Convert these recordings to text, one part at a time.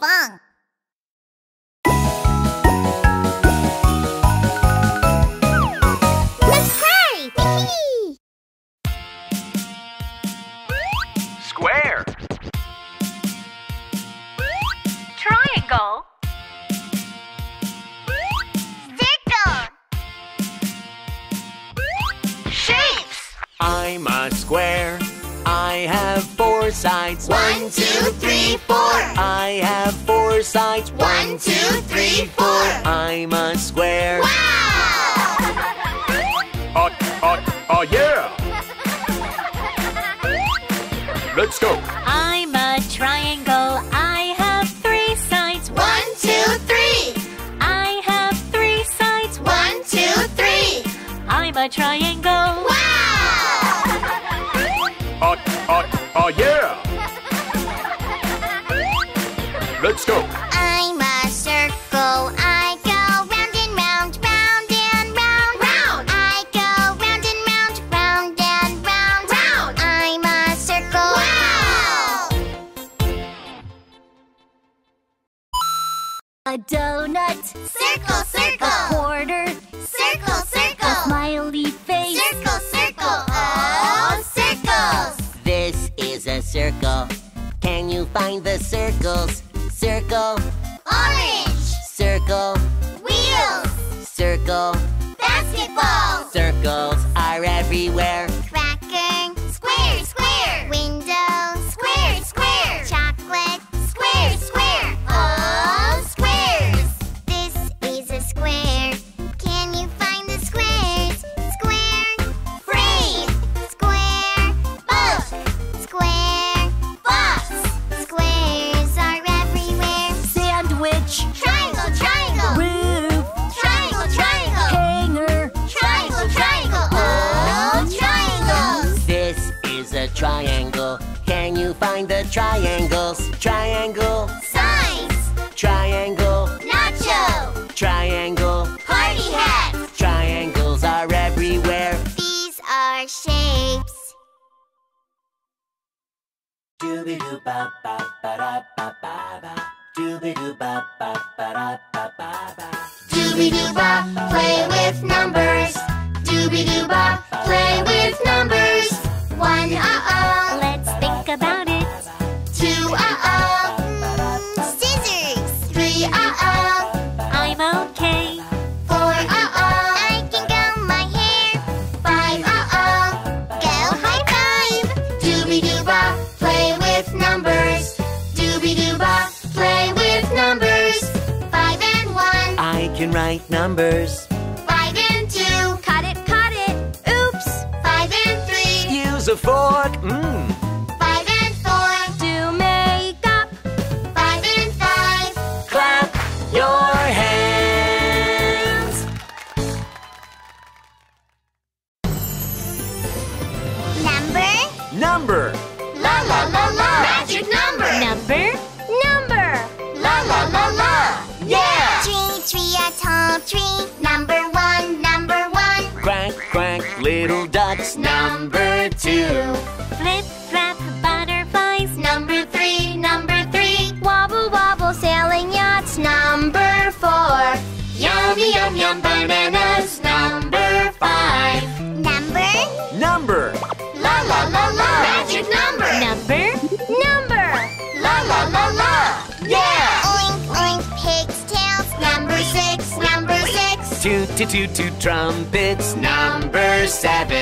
bang! Let's play! Square. Triangle. Circle. Shapes. I'm a square. I have four sides. 1, 2, 3, 4. I have four sides. 1, 2, 3, 4. I'm a square. Wow! Yeah! Let's go. I'm a triangle. I have three sides. 1, 2, 3. I have three sides. 1, 2, 3. I'm a triangle. Wow! Yeah! Let's go! I'm a circle. I go round and round, round and round. Round! I go round and round, round and round. Round! I'm a circle. Wow! A donut. Circle, circle. A quarter. Circle, circle. A smiley face. Circle, circle. Oh, circles! This is a circle. Can you find the circles? Circle. Orange. Circle. Wheels. Circle. Basketball. Circles are everywhere. Cracker. Square, square. Window. Square, square. Chocolate. Square, square. All squares. This is a square. Can you find the squares? Square. Frame. Square. Boat. Square, box. Squares are everywhere. Sandwich. Triangle, triangle. Roof. Triangle, triangle. Hanger. Triangle, triangle. All triangles. This is a triangle. Can you find the triangles? Triangle. Signs. Triangle. Nacho. Triangle. Party hats. Triangles are everywhere. These are shapes. Doobie-doo ba ba ba da ba ba ba. Doobie-doo ba ba ba da ba ba ba. Doobie-doo ba, play with numbers. Doobie-doo ba, play with numbers. 1 uh-oh, let's think about it. 2 uh-oh, scissors. 3 uh-oh, I'm okay. 4 uh-oh, I can comb my hair. 5 uh-oh, go high five. Doobie-doo ba, play with numbers. Doobie-doo-ba, play with numbers. 5 and 1. I can write numbers. 5 and 2. Cut it, oops. 5 and 3. Use a fork, mmm. 5 and 4. Do makeup. 5 and 5. Clap your hands. Number. Number. La la la la. Magic number. Number. Number. La la la la. Yeah. Tree, tree, a tall tree. Number 1, number 1. Quack, quack, little ducks. Number 2. Flip, flap, butterflies. Number 3, number 3. Wobble, wobble, sailing yachts. Number 4. Yum, yum, yum, bananas. Number 5. Number. Number. La la la la. Magic number. Number. Number. La la la la. Yeah. Oink oink pig's tails. Number 6. Number 6. Toot toot toot toot trumpets. Number 7.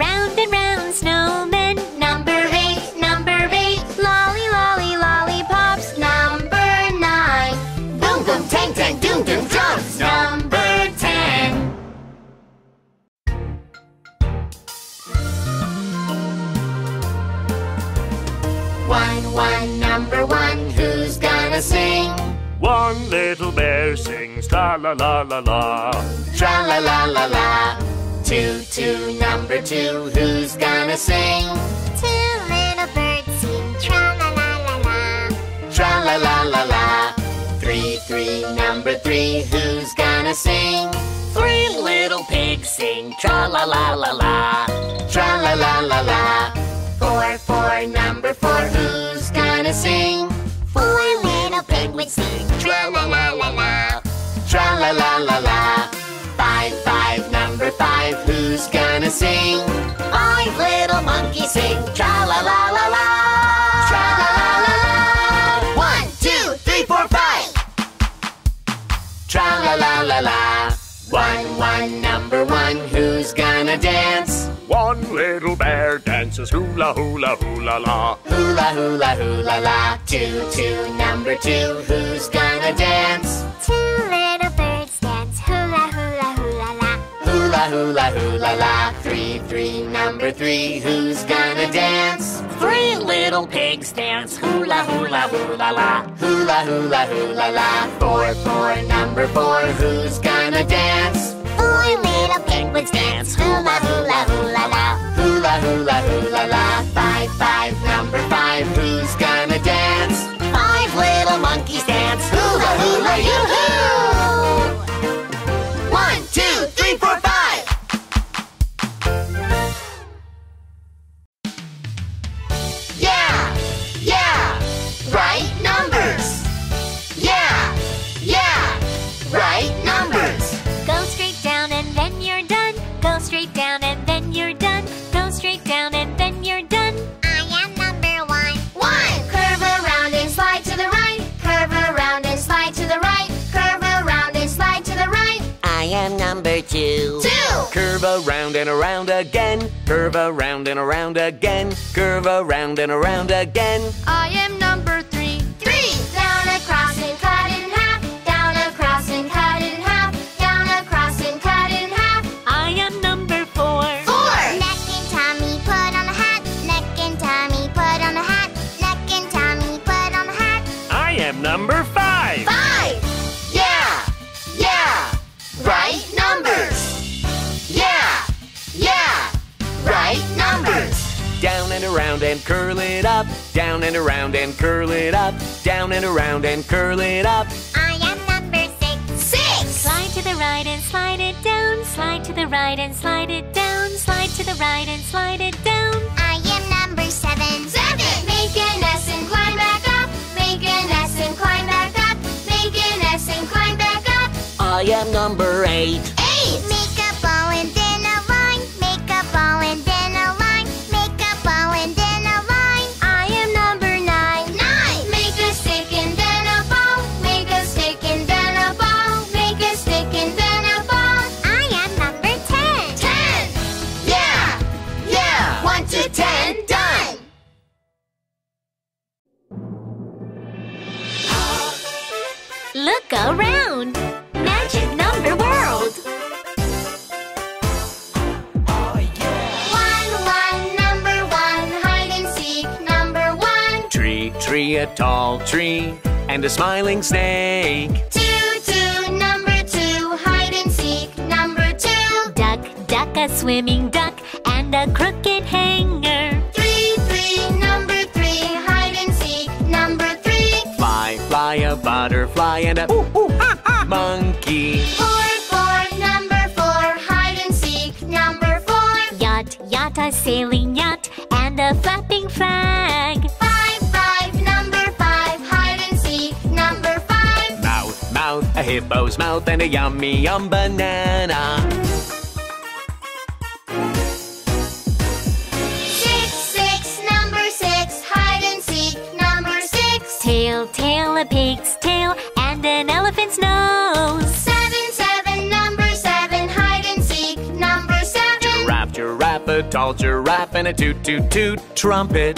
Round and round snowmen. Number 8. Number 8. Lolly lolly lollipops. Number 9. Boom boom tang tang doom doom drums. Number 10. Number 1, who's gonna sing? One little bear sings, la la la la la. Tra la la la la. 2, number 2, who's gonna sing? 2 little birds sing, tra la la la la. Tra la la la la. 3, number 3, who's gonna sing? 3 little pigs sing, tra la la la la. Tra la la la la. 4, number 4, who's gonna sing? 4 little pig gonna sing. My little monkey sing, tra-la-la-la-la. Tra-la-la-la-la. 1, 2, 3, 4, 5. Tra-la-la-la-la. 1, 1, number 1, who's gonna dance? One little bear dances hula hula hula la. Hula hula hula la. 2, 2, number 2, who's gonna dance? Two little birds dance hula hula hula la. Hula hula hula la. 3, 3, number 3, who's gonna dance? Three little pigs dance hula hula hula la. Hula hula hula la. 4, 4, number 4, who's gonna dance? Four little penguins dance hula hula hula la. Hula hula hula la. 5, 5, number 5, who's gonna dance? Five little monkeys dance hula hula yoo-hoo. 1, 2, 3, 4, 5. Yeah, yeah, right numbers. Yeah, yeah, right numbers. Go straight down and then you're done. Go straight down and then you're done. Go straight down and then you're done. I am number 1. 1. Curve around and slide to the right. Curve around and slide to the right. Curve around and slide to the right. I am number 2. 2. Curve around and around again. Curve around and around again. Curve around and around again. I am number 3. 3. Down across and cut in half. Down across and cut in half. Down across and cut in half. I am number 4. 4. Neck and Tommy put on a hat. Neck and Tommy put on a hat. Neck and Tommy put on a hat. I am number 5. 5. Yeah, yeah, right numbers. Yeah, yeah, right numbers. Down and around and curl it up. Down and around and curl it up. Down and around and curl it up. I am number 6. 6. Slide to the right and slide it down. Slide to the right and slide it down. Slide to the right and slide it down. I am number 7. 7. Make an S and climb back up. Make an S and climb back up. Make an S and climb back up. I am number 8. 8. Make a ball and then a line. Make a ball and then a line. Make a ball and then a line. I am number 9. 9. Make a stick and then a ball. Make a stick and then a ball. Make a stick and then a ball. I am number 10. 10. Yeah, yeah. 1 to 10, done. Look around. Magic Number World. 1, 1, number 1, hide and seek, number 1. Tree, a tall tree, and a smiling snake. 2, 2, number 2, hide and seek, number 2. Duck, a swimming duck, and a crooked hanger. 3, 3, number 3, hide and seek, number 3. Fly, a butterfly, and a monkey. 4, 4, number 4, hide and seek, number 4. Yacht, a sailing yacht, and a flapping flag. 5, 5, number 5, hide and seek, number 5. Mouth, a hippo's mouth, and a yummy yum banana. 6, 6, number 6, hide and seek, number 6. Tail, a pig's tail, and an elephant's nose. 7, 7, number 7, hide and seek, number 7. Giraffe, a tall giraffe, and a toot toot toot trumpet.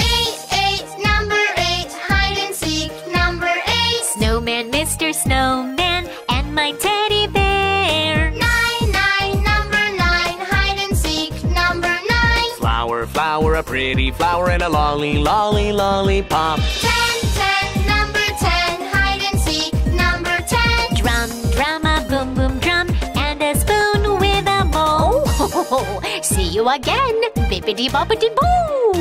8, 8, number 8, hide and seek, number 8. Snowman, Mr. Snowman, and my teddy bear. 9, 9, number 9, hide and seek, number 9. Flower, a pretty flower, and a lolly lollipop. 10, 10, number 10, hide and seek, number 10. Drum, a boom boom drum, and a spoon with a bowl. Oh, see you again, bippity boppity boo!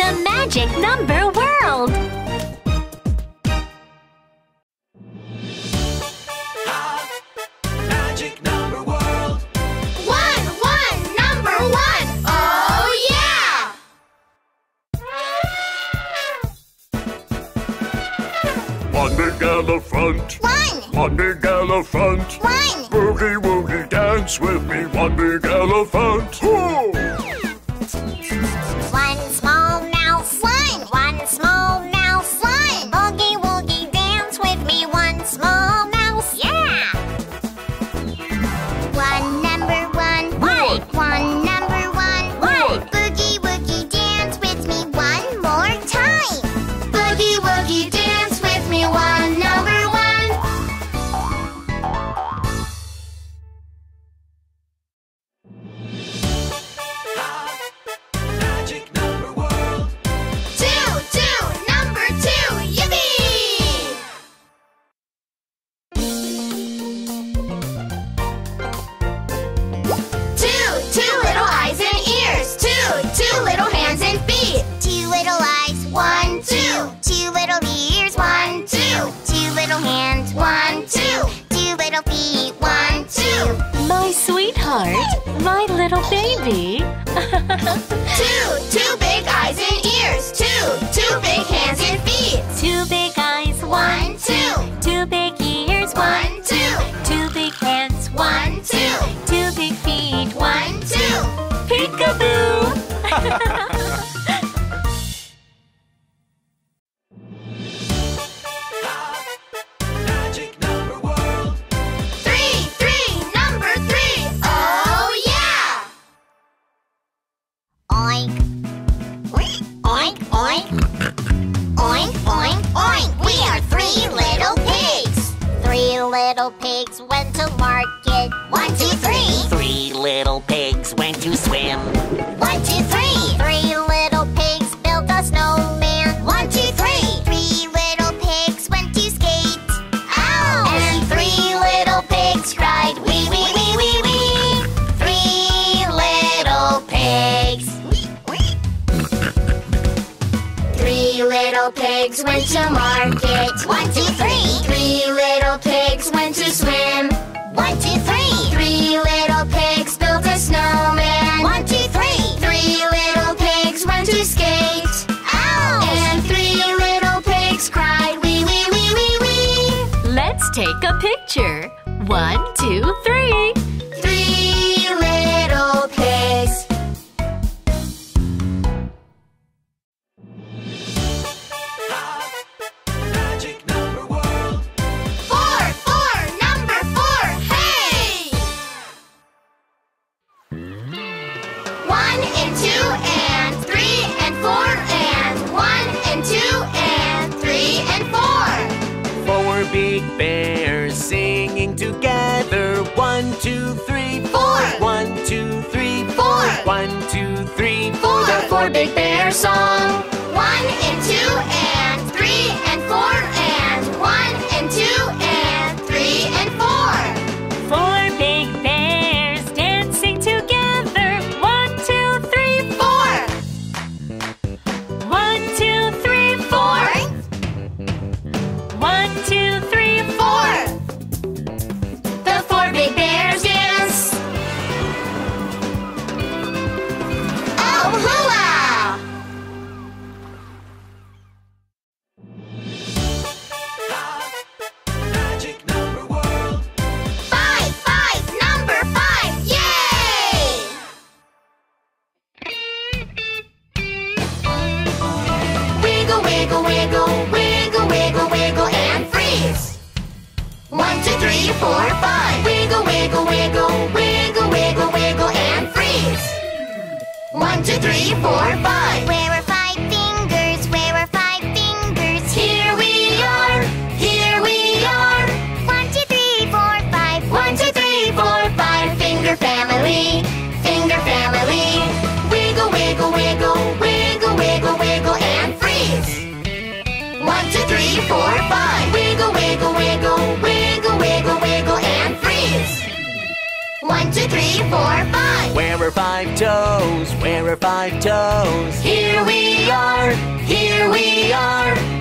The Magic Number World. Magic Number World. 1, 1, number 1. Oh yeah! One big elephant. 1. one big elephant. One! Boogie woogie dance with me, one big elephant. Whoa. One small mouse. One! One small mouse. One! Boogie woogie dance with me, one small mouse. Yeah! One number one. One! One number one. One! Boogie woogie dance with me one more time. Boogie woogie dance with me one number one. My little baby. Two big eyes and ears. Two big hands and feet. Two big eyes, 1, 2. Two big ears, 1, 2. Two big hands, 1, 2. Two big feet, 1, 2. Peekaboo! Little pigs went to market. 1, 2, 3. 3 little pigs went to swim. 1, 2, 3. 3 little pigs built a snowman. 1, 2, 3. 3 little pigs went to skate. Ow! And 3 little pigs cried wee wee wee wee wee. 3 little pigs. Three little pigs went to market. 1, 2, 3. 3 little pigs went to swim. 1, 2, 3. 3 little pigs built a snowman. 1, 2, 3. 3 little pigs went to skate. Ow! And 3 little pigs cried wee wee wee wee wee. Let's take a picture. 1, 2, 3. 3 little pigs. Big bears singing together. 1, 2, 3, 4. 1, 2, 3, 4. 1, 2, 3, 4. The 4 big bear song. 1 and 2 and 3 and 4 and 1 and 2 and 3 and 4. 4 big bears dancing together. 1, 2, 3, 4. 1, 2, 3, 4. 1, 2, 3. Where are 5 toes? Here we are, here we are.